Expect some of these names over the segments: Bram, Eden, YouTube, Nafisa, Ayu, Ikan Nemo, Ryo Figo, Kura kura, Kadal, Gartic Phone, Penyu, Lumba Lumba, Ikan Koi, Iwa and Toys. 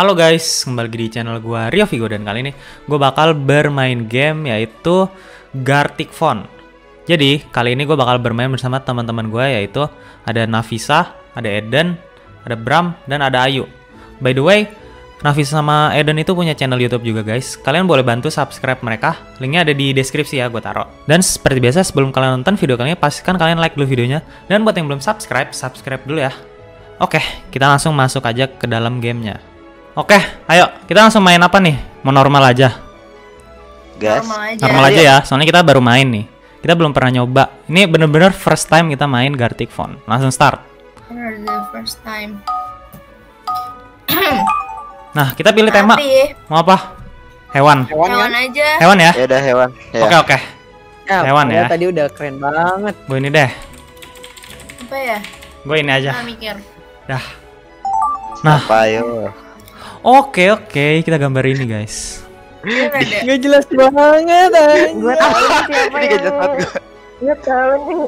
Halo guys, kembali lagi di channel gue Ryo Figo, dan kali ini gue bakal bermain game yaitu Gartic Phone. Jadi kali ini gue bakal bermain bersama teman-teman gue, yaitu ada Nafisa, ada Eden, ada Bram, dan ada Ayu. By the way, Nafisa sama Eden itu punya channel YouTube juga guys. Kalian boleh bantu subscribe mereka, linknya ada di deskripsi ya, gue taruh. Dan seperti biasa sebelum kalian nonton video kali ini, pastikan kalian like dulu videonya. Dan buat yang belum subscribe, subscribe dulu ya. Oke, kita langsung masuk aja ke dalam gamenya. Oke, ayo kita langsung main apa nih? Mau normal aja? Gas. Normal aja ya, soalnya kita baru main nih. Kita belum pernah nyoba. Ini bener-bener first time kita main Gartic Phone. Langsung start. First time. Nah, kita pilih tema. Mau apa? Hewan. Hewan aja. Hewan ya? Ya udah hewan. Oke. Nah, hewan ya. Tadi udah keren banget. Gue ini deh. Apa ya? Gue ini aja. Nah, mikir. Dah. Nah. Apa yuk? Oke, kita gambar ini guys. Gak jelas banget. Gue tahu siapa yang. Gue tahu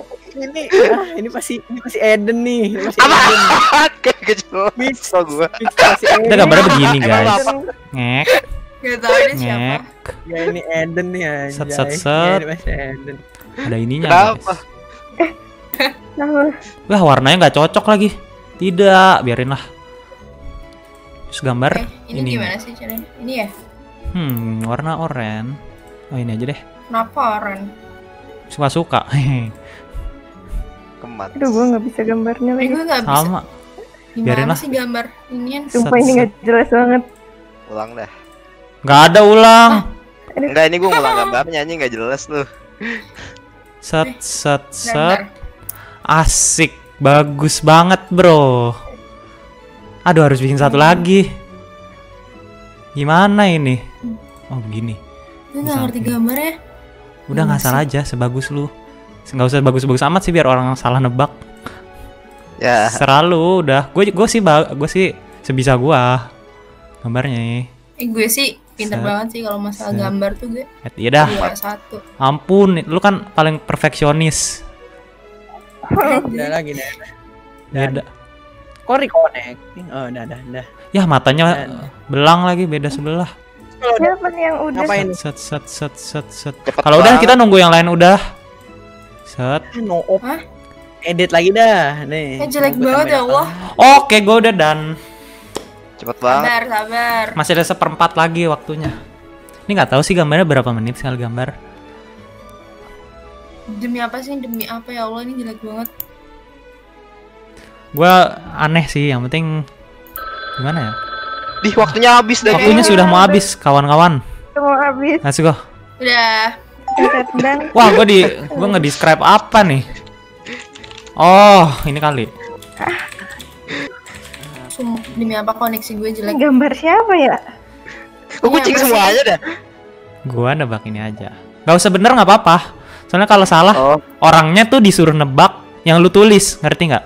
ini pasti Eden nih. Apa? Kecil. Bisa gue. Kita gambarnya begini guys. Ngek. Gak tahu ini siapa. Ya ini Eden nih aja. Set. Ada ininya. Kenapa? Wah, warnanya nggak cocok lagi. Tidak, biarin lah. Terus gambar ini gimana sih caranya? Ini ya? Warna oranye. Oh ini aja deh. Kenapa oranye? Suka-suka. Kemat. Aduh, gue nggak bisa gambarnya lagi. Sama. Biarin lah. Sih gambar ini. Sumpah ini nggak jelas banget. Ulang dah. Nggak ada ulang. Enggak, ini gue ngulang gambarnya, ini nggak jelas tuh. Set. Asik, bagus banget bro. Aduh, harus bikin satu lagi. Gimana ini? Oh begini. Gue nggak ngerti gambarnya. Udah ngasal aja, sebagus lu. Nggak usah bagus-bagus amat sih, biar orang salah nebak. Ya. Selalu udah. Gue sih sebisa gue gambarnya. Gue sih pinter banget sih kalau masalah gambar tuh gue. Iya dah. Ampun, lu kan paling perfeksionis. Udah lagi nih. Ada. Kok reconnecting? Oh, udah. Yah, matanya belang lagi, beda sebelah. Siapa nih yang udah? Set. Kalau udah kita nunggu yang lain udah. Set. No op. Edit lagi dah. Nih. Jelek banget ya Allah. Oke, gue udah dan. Cepet banget. Sabar. Masih ada 1/4 lagi waktunya. Ini nggak tahu sih gambarnya berapa menit sekali gambar. Demi apa ya Allah, ini jelek banget. Gue aneh sih, yang penting gimana ya? Waktunya habis deh. Waktunya sudah mau habis, kawan-kawan. Mau habis. Let's go. Udah. Wah, gue nge-describe apa nih? Oh, ini kali. Demi apa koneksi gue jelek? Gambar siapa ya? Kucing semua aja dah. Gue nebak ini aja. Gak usah bener nggak apa-apa. Soalnya kalau salah orangnya tuh disuruh nebak yang lu tulis, ngerti nggak?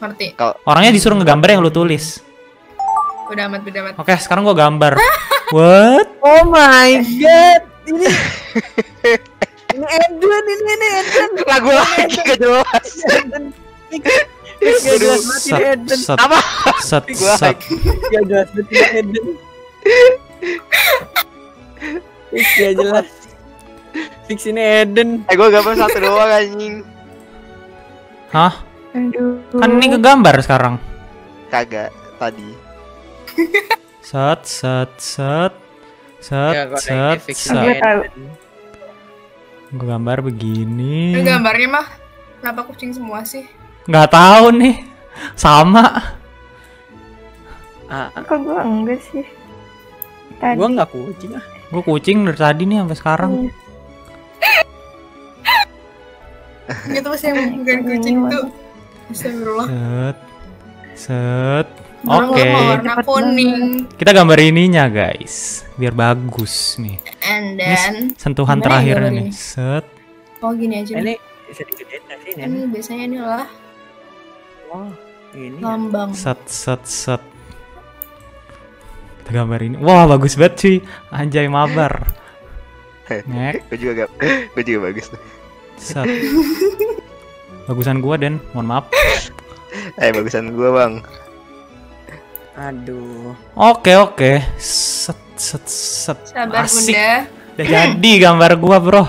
Ngerti. Orangnya disuruh ngegambar yang lu tulis. Udah amat. Oke, sekarang gua gambar. What? Oh my god. Ini Eden. Lagu lagi gak jelas. Set. Gak jelas betul Eden. Gak jelas. Fix ini Eden. Gua gambar satu doang anjing. Hah? Aduh. Kan ini kegambar sekarang. Kagak tadi. Set. Gue gambar begini. Ini gambarnya mah kenapa kucing semua sih? Nggak tahu nih. Sama. Kok gue enggak sih? Gue nggak kucing. Gue kucing dari tadi nih sampai sekarang. Itu pasti yang bukan kucing tuh. Set. Oke. Warna kuning. Kita gambar ininya, guys. Biar bagus nih. And then ini sentuhan terakhirnya nih. Set. Oh, gini aja. Ini bisa digedein sih ini. Ini biasanya ini lah. Wah, ini lambang. Set. Kita gambar ini. Wah, bagus banget cuy. Anjay, mabar. Gue juga bagus. Set. Bagusan gua, Den. Mohon maaf. Bagusan gua, Bang. Aduh. Oke. Set. Sabar, asik. Bunda. Udah jadi gambar gua, bro.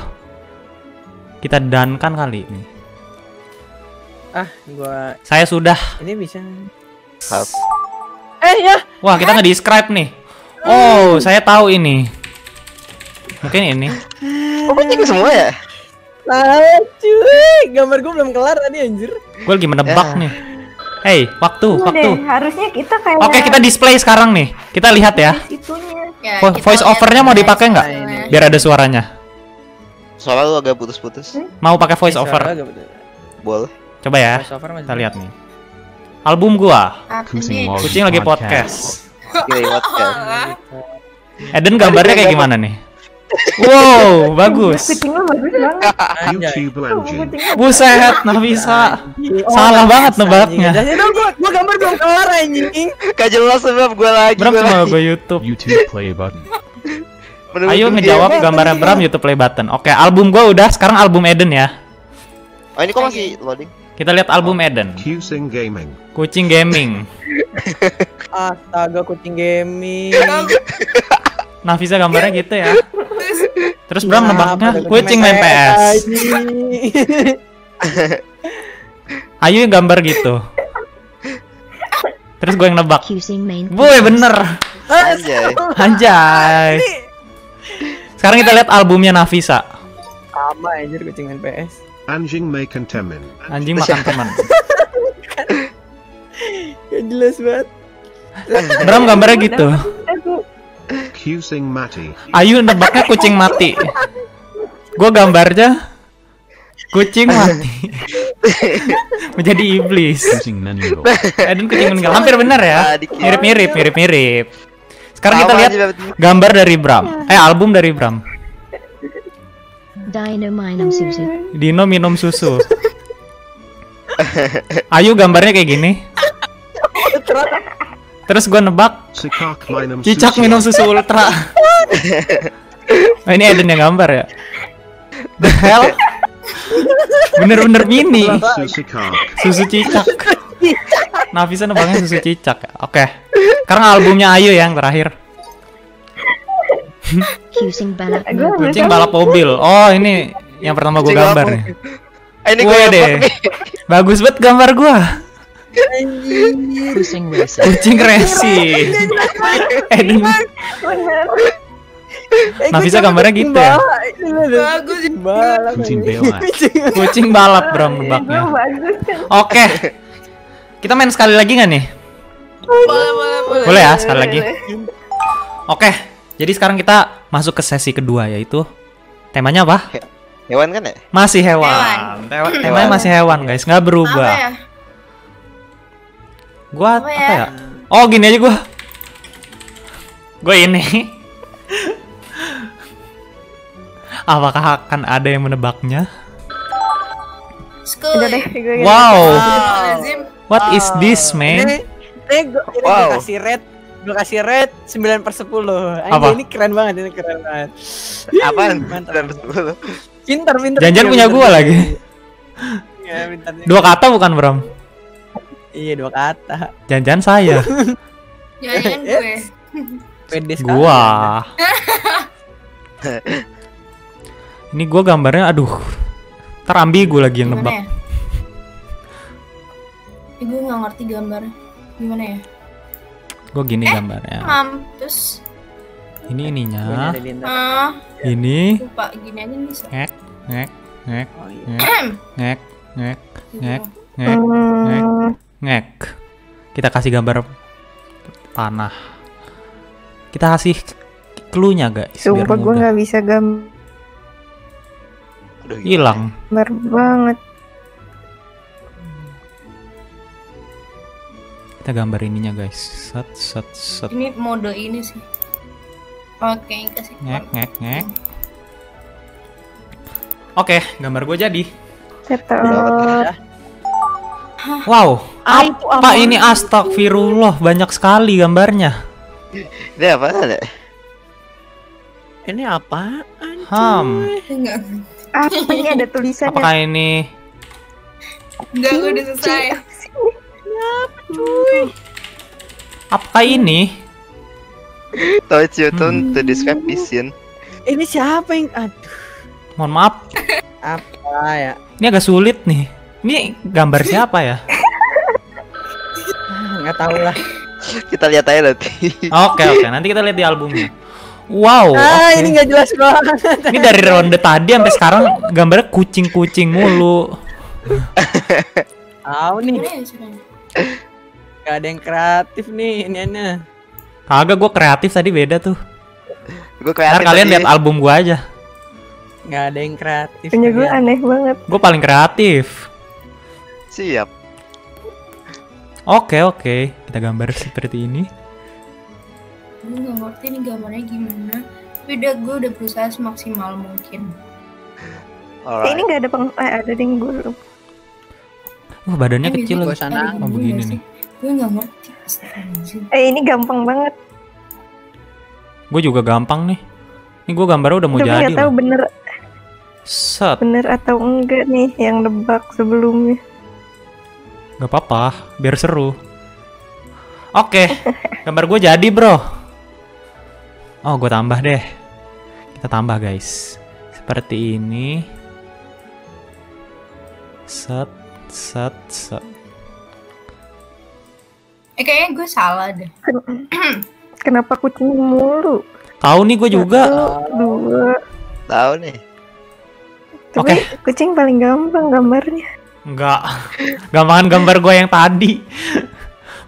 Kita dankan kali ini. Saya sudah. Ini bisa. Ya. Wah, kita nggak describe nih. Oh, saya tahu ini. Mungkin ini. Oh, ini semua ya? Nah, cuy, gambar gue belum kelar tadi anjir. Gue lagi menebak nih. Hey, waktu. Deh, harusnya kita kayak oke, kita display sekarang nih. Kita lihat ya. Ya voice overnya mau dipakai nggak? Biar ada suaranya. Soalnya lu agak putus-putus. Mau pakai voice over? Boleh. Coba ya. Kita lihat nih. Album gua. Kucing lagi podcast. Eden gambarnya kayak gimana nih? Wow, bagus. Buset, Nafisa. Salah banget nebaknya. Gua gambar belum kelar anjing. Gak jelas sebab gua lagi. Bram cuma gua YouTube play button. Ayo ngejawab gambarnya Bram YouTube play button. Oke, album gua udah, sekarang album Eden ya. Oh, ini kok masih loading? Kita lihat album Eden. Kucing gaming. Astaga, kucing gaming. Nafisa gambarnya gitu ya. Terus Bram nebaknya kucing main PS. Ayu gambar gitu. Terus gue yang nebak. Boy bener. Anjay. Sekarang kita lihat albumnya Nafisa. Sama anjir kucing main PS. Anjing makan teman. Gak jelas banget. Bram gambarnya gitu. Ayu nebaknya kucing mati. Gue gambarnya kucing mati menjadi iblis. Eden kucing meninggal. Hampir benar ya. Mirip. Sekarang kita lihat gambar dari Bram. Album dari Bram. Dino minum susu. Ayu gambarnya kayak gini. Terus gue nebak Cicak minum susu ultra. Ini Eden yang gambar ya. The hell. Bener-bener mini. Susu cicak. Nafisa nebaknya susu cicak. Oke. Sekarang albumnya Ayu yang terakhir. Kucing balap mobil. Oh, ini yang pertama gue gambar nih. Ini gue deh. Bagus banget gambar gue. Kucing racing. Eden. Nafisa gambarnya gitu ya. Bagus. Kucing balap Bram nebaknya. Oke. Kita main sekali lagi nggak nih? Boleh. Boleh ya sekali lagi. Oke. Jadi sekarang kita masuk ke sesi kedua, yaitu temanya apa? Hewan kan ya? Masih hewan. Temanya masih hewan guys, nggak berubah. Apa ya? Gua apa ya? Oh gini aja gua. Gua ini. Apakah akan ada yang menebaknya? Wow. What is this man? Wow. Gue kasih red 9/10. Anjir, ini keren banget. Apaan? 9/10. Pintar. Jangan punya gue lagi. Ya, pintar. 2 kata bukan, Bram? Iya, 2 kata. Jangan saya. Jangan gue. Pedes gua. Ini gue gambarnya aduh. Ntar ambigu lagi yang nebak. Ya? Gue nggak ngerti gambar. Gimana ya? Gue gini gambarnya. Mampus. Ini ininya. Ini. Lupa gini aja nih. Ngek. Kita kasih gambar tanah. Kita kasih cluenya guys. Sumpah gue nggak bisa gambar. Hilang. Gambar banget. Kita gambar ininya guys. Set. Ini mode ini sih. Oke, kasih. Ngek. Oke, gambar gue jadi. Setor. Wow, apa ini? Astagfirullah, banyak sekali gambarnya. Ini apa? Ini apaan? Apa ini ada tulisannya? Apakah ini? Enggak, gue udah selesai. Cuy. Apakah ini? Touchdown to describe this scene. Ini siapa yang aduh? Mohon maaf. Apa ya? Ini agak sulit nih. Ini gambar siapa ya? Nggak tahu lah. Kita lihat aja nanti. Oke, nanti kita lihat di albumnya. Wow. Ini nggak jelas banget. Ini dari ronde tadi sampai sekarang gambarnya kucing-kucing mulu. Tahu nih. Gak ada yang kreatif nih iniannya. Kagak, gue kreatif tadi beda tuh. Ntar kalian lihat album gue aja. Gak ada yang kreatif. Punya gue aneh banget. Gue paling kreatif. Siap. Oke, kita gambar seperti ini. Gue gak ngerti nih gambarnya gimana. Beda, gue udah berusaha semaksimal mungkin. Ini gak ada ada yang gue. Badannya kecil lagi sana. Mau begini nih. Gue gak ngerti. Ini gampang banget. Gue juga gampang nih. Ini gue gambarnya udah mau tapi jadi. Tapi tahu bener. Set. Bener atau enggak nih yang nebak sebelumnya? Gak apa-apa, biar seru. Oke, gambar gue jadi bro. Oh, gue tambah deh. Kita tambah guys. Seperti ini. Set, set, set. Kayaknya gue salah deh. Kenapa kucing mulu? Tahu nih gue juga. Tahu nih. Oke. Kucing paling gampang gambarnya. Enggak. Gampangan gambar gue yang tadi.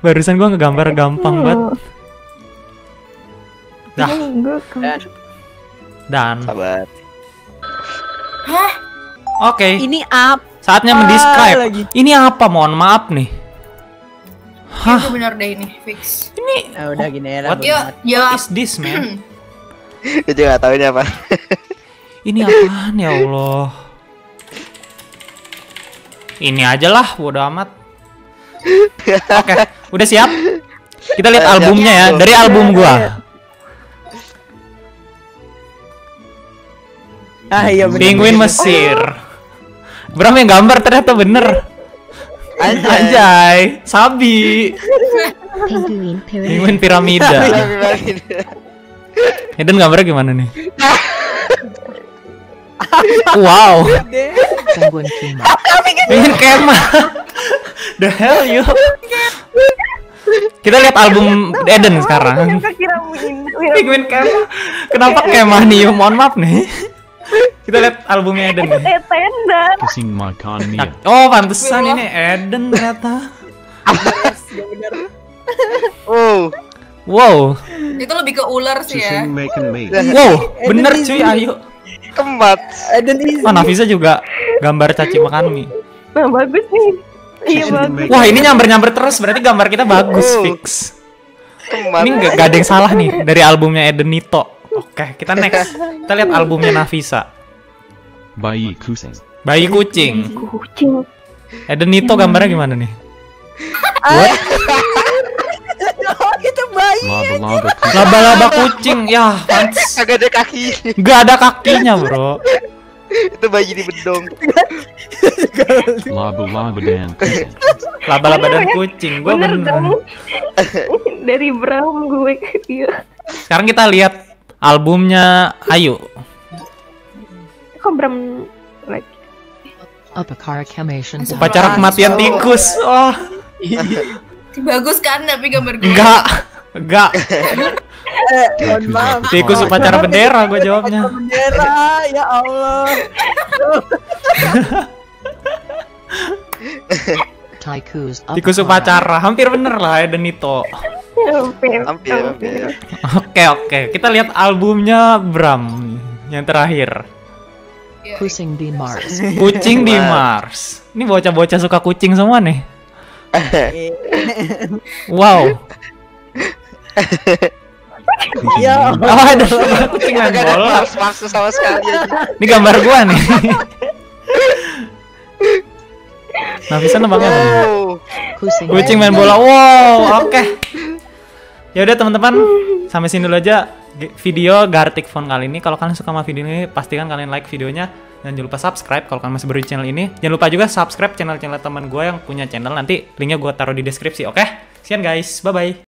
Barusan gue ngegambar gampang banget. Nah. Dan. Sabar. Hah? Oke. Ini apa? Saatnya mendescribe. Ini apa? Mohon maaf nih. Hah? Itu benar deh ini fix. Ini. Ah udah gini ya. What is this man? Gue juga gak tau ini apa. Ini apaan ya Allah. Ini aja lah bodo amat. Oke, udah siap? Kita lihat albumnya ya, dari album gua. Iya bener. Penguin Mesir. Bram yang gambar ternyata bener. Anjay, sabi. Penguin piramida. Eden gambarnya gimana nih? Wow. Penguin kema. The hell you. Kita lihat album Eden sekarang. Penguin kema. Kenapa kema nih? Mohon maaf nih. Kita lihat albumnya Eden nih. Oh, pantesan ini Eden ternyata. Oh. Wow. Itu lebih ke ular sih ya. Wow, bener cuy Ayu. Kemat. Oh, Nafisa juga gambar caci makan mie. Nah, bagus nih. Iya bagus. Wah, ini nyamber-nyamber terus berarti gambar kita bagus fix. Ini nggak ada yang salah nih dari albumnya Eden Nito. Oke, kita next. Kita lihat albumnya Nafisa. Bayi kucing. Bayi kucing. Eden Nito gambarnya gimana nih? Itu bayi. Laba-laba kucing. Ya, pantes. Gak ada kaki. Gak ada kakinya, bro. Itu bayi di bedong. Laba-laba dan kucing. Laba-laba dan kucing. Gue bener. Dari Bram gue ke dia. Sekarang kita lihat albumnya Ayu. Kok Bram like upacara kematian tikus. Oh. Bagus kan tapi gambar gue. Enggak. Tikus upacara bendera gue jawabnya. Bendera, ya Allah. Tikus upacara, hampir bener lah Eden Nito. Hampir. Oke, kita lihat albumnya Bram yang terakhir. Kucing di Mars. Kucing di Mars. Ini bocah-bocah suka kucing semua nih. Wow. Ya. Kucing main bola. Maksud sama sekali. Ini gambar gua nih. Nafisa nembaknya kucing main bola. Wow, oke. Ya udah teman-teman, sampai sini dulu aja video Gartic Phone kali ini. Kalau kalian suka sama video ini, pastikan kalian like videonya dan jangan lupa subscribe kalau kalian masih baru di channel ini. Jangan lupa juga subscribe channel-channel teman gue yang punya channel, nanti linknya gue taruh di deskripsi, oke? Sekian guys, bye-bye.